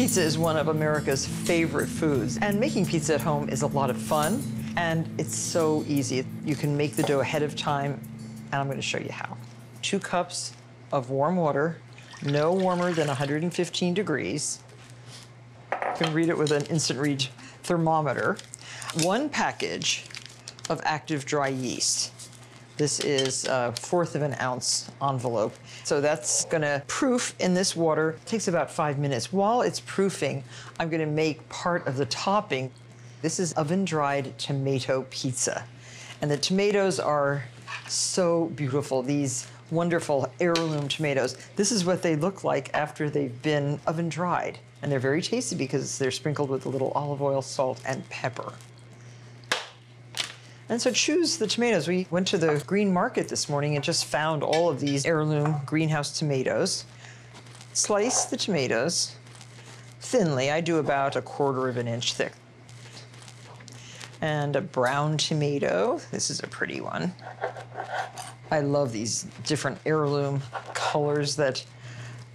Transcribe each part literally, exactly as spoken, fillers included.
Pizza is one of America's favorite foods, and making pizza at home is a lot of fun, and it's so easy. You can make the dough ahead of time, and I'm going to show you how. Two cups of warm water, no warmer than one hundred fifteen degrees. You can read it with an instant read thermometer. One package of active dry yeast. This is a fourth of an ounce envelope. So that's gonna proof in this water. It takes about five minutes. While it's proofing, I'm gonna make part of the topping. This is oven-dried tomato pizza. And the tomatoes are so beautiful, these wonderful heirloom tomatoes. This is what they look like after they've been oven-dried. And they're very tasty because they're sprinkled with a little olive oil, salt, and pepper. And so choose the tomatoes. We went to the green market this morning and just found all of these heirloom greenhouse tomatoes. Slice the tomatoes thinly. I do about a quarter of an inch thick. And a brown tomato. This is a pretty one. I love these different heirloom colors that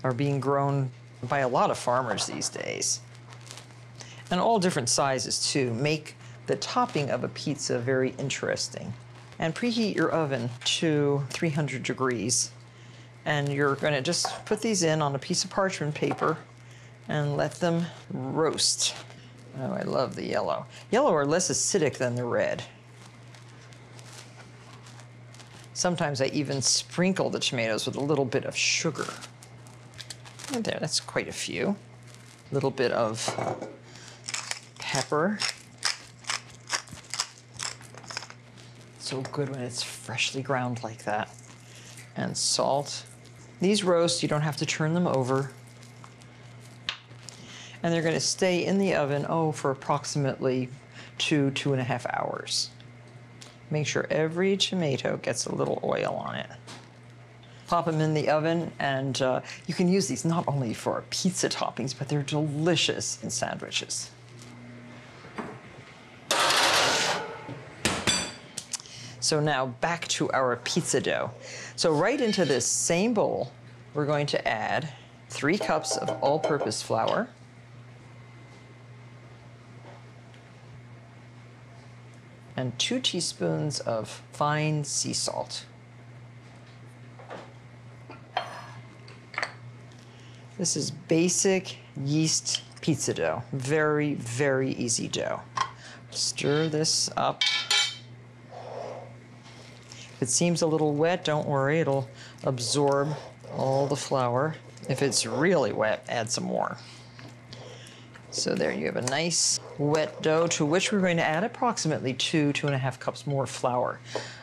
are being grown by a lot of farmers these days. And all different sizes too. Make the topping of a pizza very interesting. And preheat your oven to three hundred degrees. And you're gonna just put these in on a piece of parchment paper and let them roast. Oh, I love the yellow. Yellow are less acidic than the red. Sometimes I even sprinkle the tomatoes with a little bit of sugar. And there, that's quite a few. A little bit of pepper. So good when it's freshly ground like that. And salt. These roast, you don't have to turn them over. And they're gonna stay in the oven, oh, for approximately two, two and a half hours. Make sure every tomato gets a little oil on it. Pop them in the oven, and uh, you can use these not only for pizza toppings, but they're delicious in sandwiches. So now back to our pizza dough. So right into this same bowl, we're going to add three cups of all-purpose flour, and two teaspoons of fine sea salt. This is basic yeast pizza dough. Very, very easy dough. Stir this up. If it seems a little wet, don't worry, it'll absorb all the flour. If it's really wet, add some more. So there you have a nice wet dough to which we're going to add approximately two, two and a half cups more flour.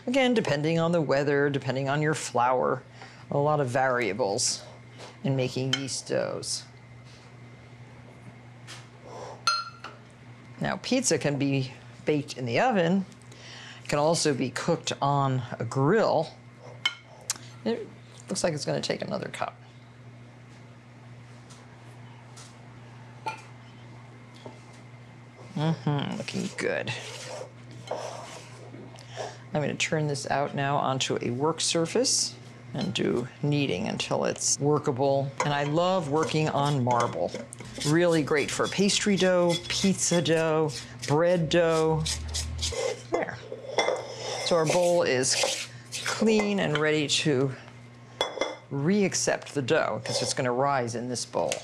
Again, depending on the weather, depending on your flour, a lot of variables in making yeast doughs. Now, pizza can be baked in the oven. It can also be cooked on a grill. It looks like it's going to take another cup. Mm-hmm, looking good. I'm going to turn this out now onto a work surface and do kneading until it's workable. And I love working on marble. Really great for pastry dough, pizza dough, bread dough. There. So our bowl is clean and ready to re-accept the dough because it's going to rise in this bowl.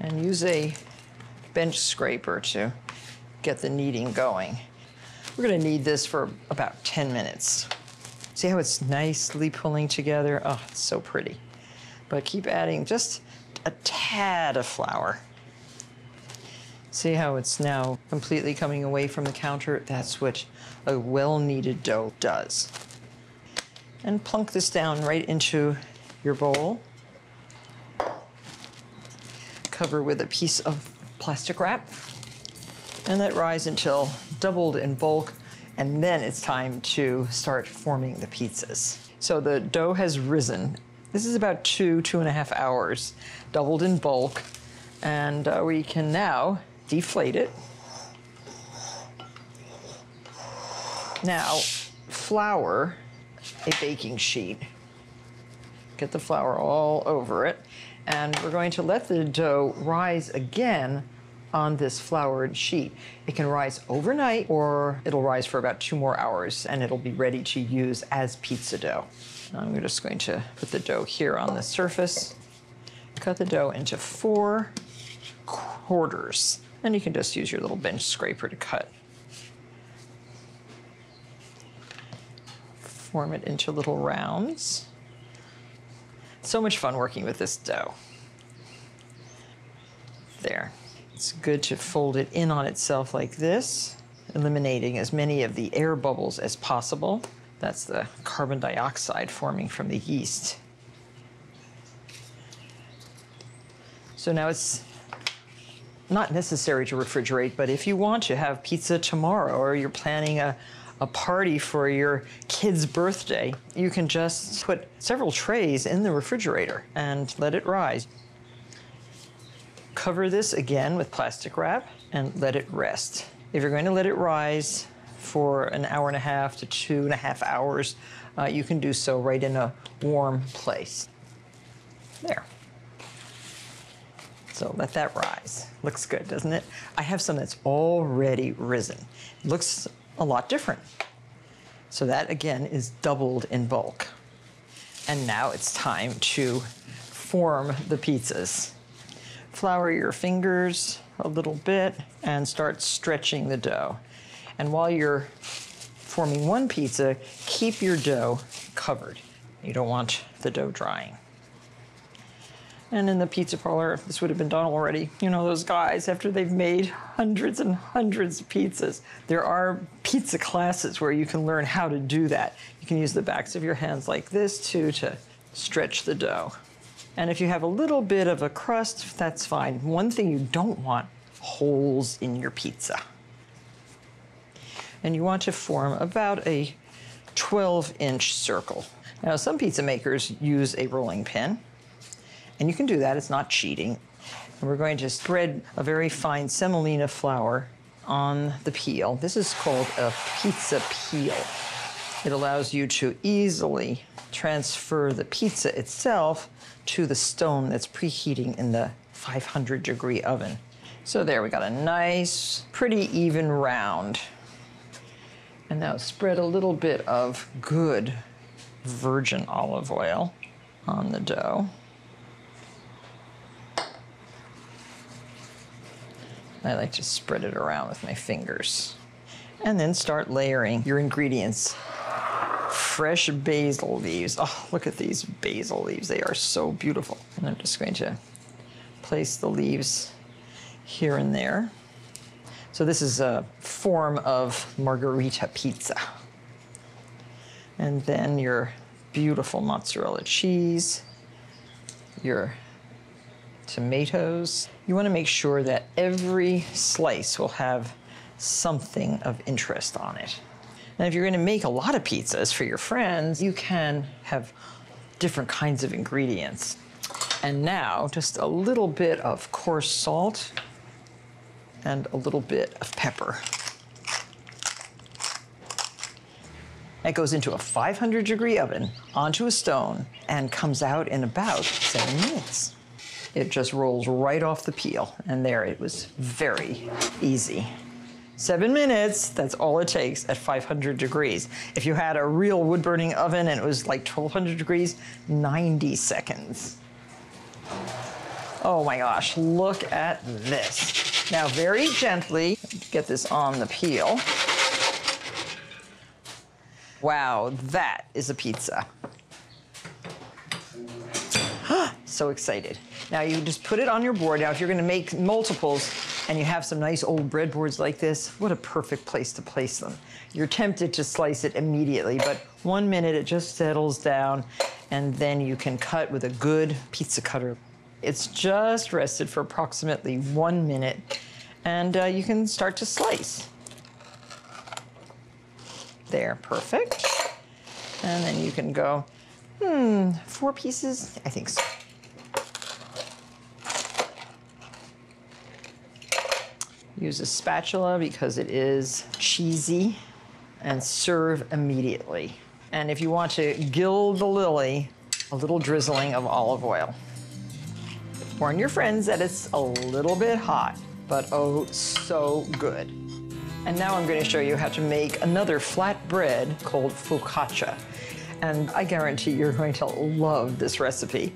And use a bench scraper to get the kneading going. We're gonna knead this for about ten minutes. See how it's nicely pulling together? Oh, it's so pretty. But keep adding just a tad of flour. See how it's now completely coming away from the counter? That's what a well-kneaded dough does. And plunk this down right into your bowl. Cover with a piece of plastic wrap, and let rise until doubled in bulk, and then it's time to start forming the pizzas. So the dough has risen. This is about two, two and a half hours, doubled in bulk, and uh, we can now deflate it. Now, flour a baking sheet Get the flour all over it. And we're going to let the dough rise again on this floured sheet. It can rise overnight, or it'll rise for about two more hours, and it'll be ready to use as pizza dough. I'm just going to put the dough here on the surface. Cut the dough into four quarters. And you can just use your little bench scraper to cut. Form it into little rounds. So much fun working with this dough. There. It's good to fold it in on itself like this, eliminating as many of the air bubbles as possible. That's the carbon dioxide forming from the yeast. So now it's not necessary to refrigerate, but if you want to have pizza tomorrow, or you're planning a, a party for your kid's birthday, you can just put several trays in the refrigerator and let it rise. Cover this again with plastic wrap and let it rest. If you're going to let it rise for an hour and a half to two and a half hours, uh, you can do so right in a warm place. There. So let that rise. Looks good, doesn't it? I have some that's already risen. It looks a lot different. So that, again, is doubled in bulk. And now it's time to form the pizzas. Flour your fingers a little bit and start stretching the dough. And while you're forming one pizza, keep your dough covered. You don't want the dough drying. And in the pizza parlor, this would have been done already. You know, those guys, after they've made hundreds and hundreds of pizzas, there are pizza classes where you can learn how to do that. You can use the backs of your hands like this, too, to stretch the dough. And if you have a little bit of a crust, that's fine. One thing you don't want, holes in your pizza. And you want to form about a twelve inch circle. Now, some pizza makers use a rolling pin. And you can do that, it's not cheating. And we're going to spread a very fine semolina flour on the peel. This is called a pizza peel. It allows you to easily transfer the pizza itself to the stone that's preheating in the five hundred degree oven. So there, we got a nice, pretty even round. And now spread a little bit of good virgin olive oil on the dough. I like to spread it around with my fingers. And then start layering your ingredients. Fresh basil leaves. Oh, look at these basil leaves. They are so beautiful. And I'm just going to place the leaves here and there. So this is a form of margherita pizza. And then your beautiful mozzarella cheese, your tomatoes. You want to make sure that every slice will have something of interest on it. And if you're going to make a lot of pizzas for your friends, you can have different kinds of ingredients. And now, just a little bit of coarse salt and a little bit of pepper. That goes into a five hundred degree oven, onto a stone, and comes out in about seven minutes. It just rolls right off the peel. And there, it was very easy. Seven minutes, that's all it takes at five hundred degrees. If you had a real wood-burning oven and it was like twelve hundred degrees, ninety seconds. Oh my gosh, look at this. Now, very gently, get this on the peel. Wow, that is a pizza. So excited. Now you just put it on your board. Now if you're going to make multiples and you have some nice old breadboards like this, what a perfect place to place them. You're tempted to slice it immediately, but one minute it just settles down and then you can cut with a good pizza cutter. It's just rested for approximately one minute and uh, you can start to slice. There, perfect. And then you can go, hmm, four pieces? I think so. Use a spatula because it is cheesy, and serve immediately. And if you want to gild the lily, a little drizzling of olive oil. Warn your friends that it's a little bit hot, but oh, so good. And now I'm going to show you how to make another flatbread called focaccia. And I guarantee you're going to love this recipe.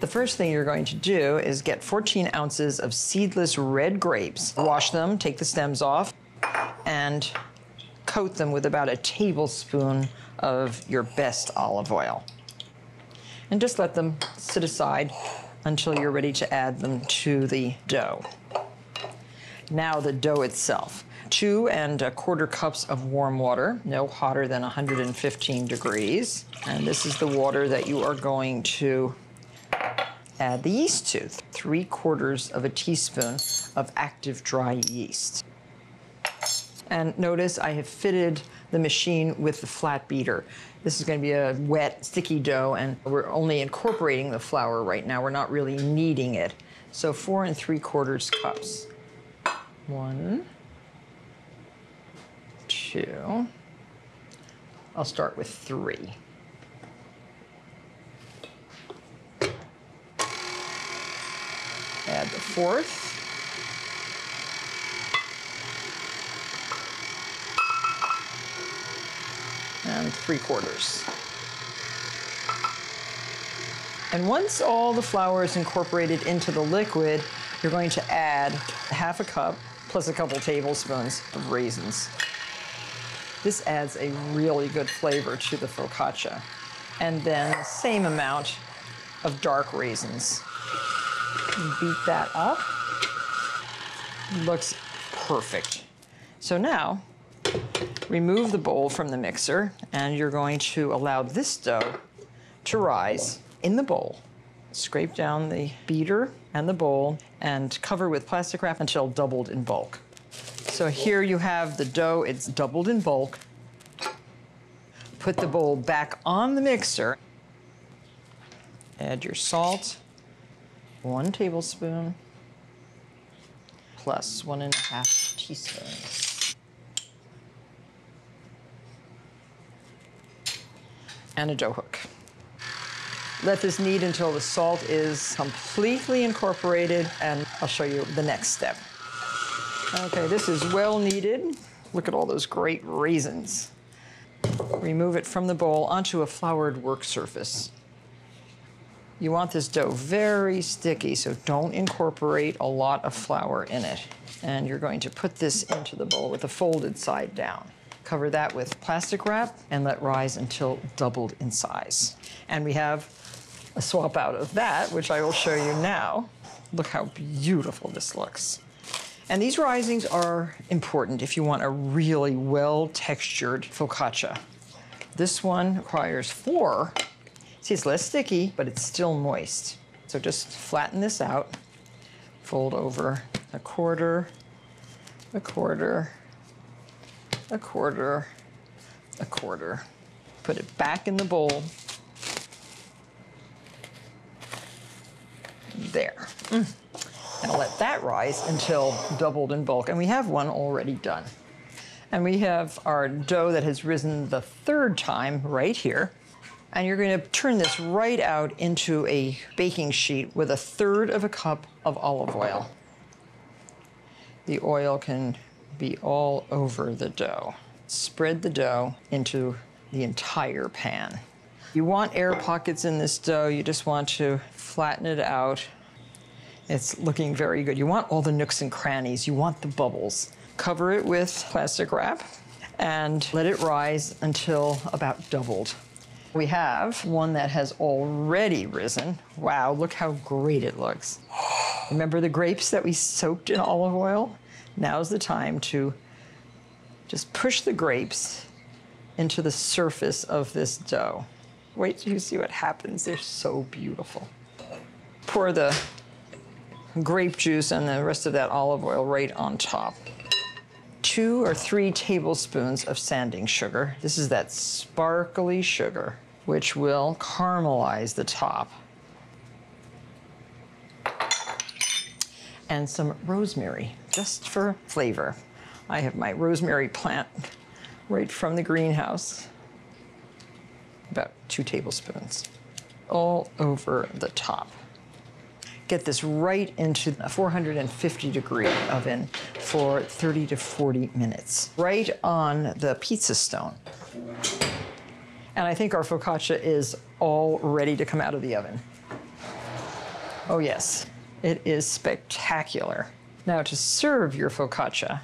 The first thing you're going to do is get fourteen ounces of seedless red grapes. Wash them, take the stems off, and coat them with about a tablespoon of your best olive oil. And just let them sit aside until you're ready to add them to the dough. Now the dough itself. Two and a quarter cups of warm water, no hotter than one hundred fifteen degrees. And this is the water that you are going to add the yeast to. Three quarters of a teaspoon of active dry yeast. And notice I have fitted the machine with the flat beater. This is going to be a wet, sticky dough, and we're only incorporating the flour right now. We're not really kneading it. So four and three quarters cups. One, two. I'll start with three. Add the fourth. And three quarters. And once all the flour is incorporated into the liquid, you're going to add half a cup plus a couple tablespoons of raisins. This adds a really good flavor to the focaccia. And then the same amount of dark raisins. Beat that up. Looks perfect. So now, remove the bowl from the mixer, and you're going to allow this dough to rise in the bowl. Scrape down the beater and the bowl and cover with plastic wrap until doubled in bulk. So here you have the dough, it's doubled in bulk. Put the bowl back on the mixer. Add your salt, one tablespoon, plus one and a half teaspoons. And a dough hook. Let this knead until the salt is completely incorporated, and I'll show you the next step. Okay, this is well kneaded. Look at all those great raisins. Remove it from the bowl onto a floured work surface. You want this dough very sticky, so don't incorporate a lot of flour in it. And you're going to put this into the bowl with the folded side down. Cover that with plastic wrap and let rise until doubled in size. And we have a swap out of that, which I will show you now. Look how beautiful this looks. And these risings are important if you want a really well-textured focaccia. This one requires four. See, it's less sticky, but it's still moist. So just flatten this out. Fold over a quarter, a quarter, a quarter, a quarter. Put it back in the bowl. There. Mm. Now let that rise until doubled in bulk, and we have one already done. And we have our dough that has risen the third time right here. And you're going to turn this right out into a baking sheet with a third of a cup of olive oil. The oil can be all over the dough. Spread the dough into the entire pan. You want air pockets in this dough. You just want to flatten it out. It's looking very good. You want all the nooks and crannies. You want the bubbles. Cover it with plastic wrap and let it rise until about doubled. We have one that has already risen. Wow, look how great it looks. Remember the grapes that we soaked in olive oil? Now's the time to just push the grapes into the surface of this dough. Wait till you see what happens. They're so beautiful. Pour the grape juice and the rest of that olive oil right on top. Two or three tablespoons of sanding sugar. This is that sparkly sugar, which will caramelize the top. And some rosemary, just for flavor. I have my rosemary plant right from the greenhouse, about two tablespoons. all over the top. Get this right into a four hundred fifty degree oven for thirty to forty minutes, right on the pizza stone. And I think our focaccia is all ready to come out of the oven. Oh yes, it is spectacular. Now to serve your focaccia,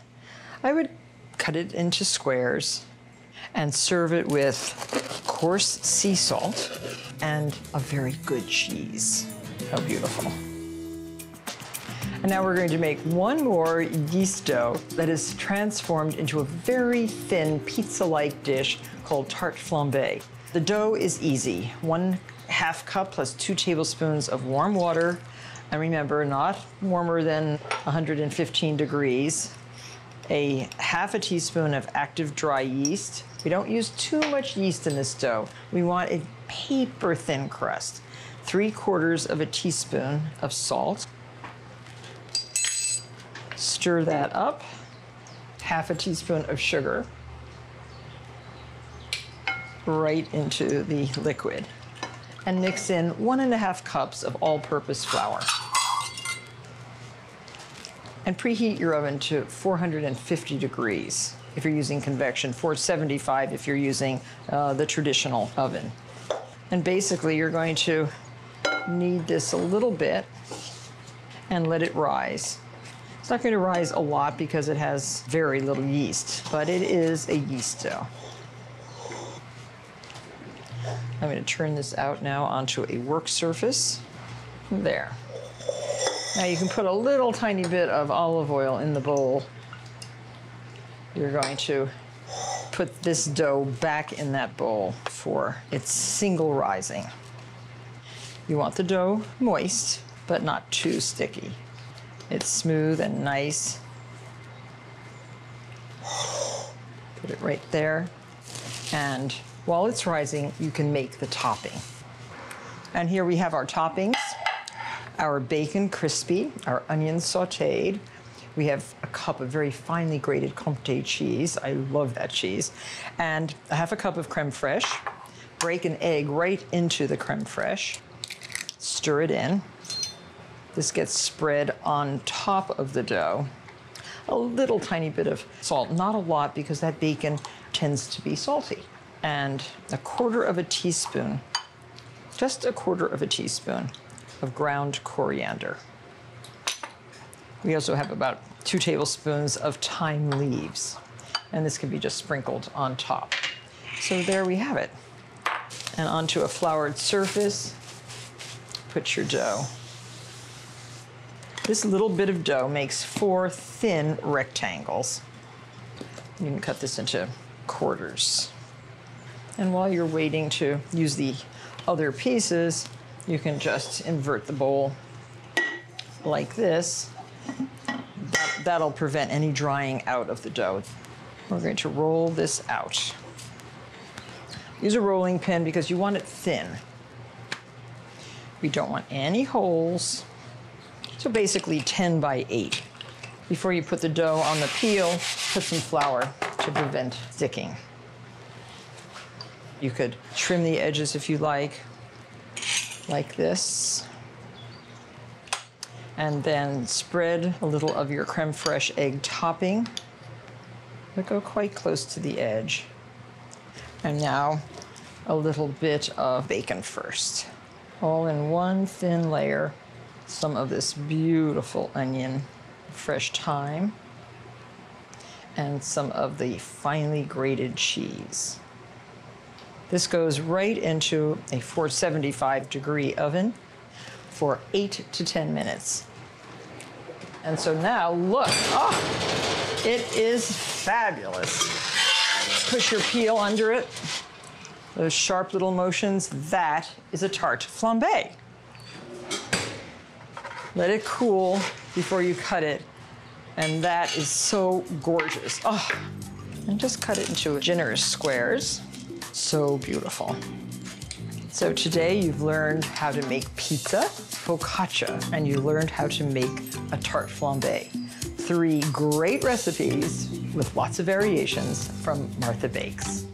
I would cut it into squares and serve it with coarse sea salt and a very good cheese. How beautiful. And now we're going to make one more yeast dough that is transformed into a very thin pizza-like dish called tarte flambée. The dough is easy. One half cup plus two tablespoons of warm water. And remember, not warmer than one hundred fifteen degrees. A half a teaspoon of active dry yeast. We don't use too much yeast in this dough. We want a paper thin crust. Three quarters of a teaspoon of salt. Stir that up. Half a teaspoon of sugar right into the liquid. And mix in one and a half cups of all-purpose flour. And preheat your oven to four hundred fifty degrees if you're using convection, four seventy-five if you're using uh, the traditional oven. And basically, you're going to knead this a little bit and let it rise. It's not going to rise a lot because it has very little yeast, but it is a yeast dough. I'm going to turn this out now onto a work surface. There. Now you can put a little tiny bit of olive oil in the bowl. You're going to put this dough back in that bowl for its single rising. You want the dough moist, but not too sticky. It's smooth and nice. Put it right there. And while it's rising, you can make the topping. And here we have our toppings, our bacon crispy, our onions sauteed. We have a cup of very finely grated Comte cheese. I love that cheese. And a half a cup of creme fraiche. Break an egg right into the creme fraiche. Stir it in. This gets spread on top of the dough. A little tiny bit of salt, not a lot because that bacon tends to be salty. And a quarter of a teaspoon, just a quarter of a teaspoon of ground coriander. We also have about two tablespoons of thyme leaves. And this can be just sprinkled on top. So there we have it. And onto a floured surface, put your dough. This little bit of dough makes four thin rectangles. You can cut this into quarters. And while you're waiting to use the other pieces, you can just invert the bowl like this. That, that'll prevent any drying out of the dough. We're going to roll this out. Use a rolling pin because you want it thin. We don't want any holes. So basically ten by eight. Before you put the dough on the peel, put some flour to prevent sticking. You could trim the edges if you like, like this. And then spread a little of your creme fraiche egg topping. But go quite close to the edge. And now a little bit of bacon first. All in one thin layer. Some of this beautiful onion, fresh thyme, and some of the finely grated cheese. This goes right into a four seventy-five degree oven for eight to ten minutes. And so now look, oh, it is fabulous. Push your peel under it, those sharp little motions. That is a tarte flambée. Let it cool before you cut it. And that is so gorgeous. Oh, and just cut it into generous squares. So beautiful. So today you've learned how to make pizza, focaccia, and you learned how to make a tarte flambée. Three great recipes with lots of variations from Martha Bakes.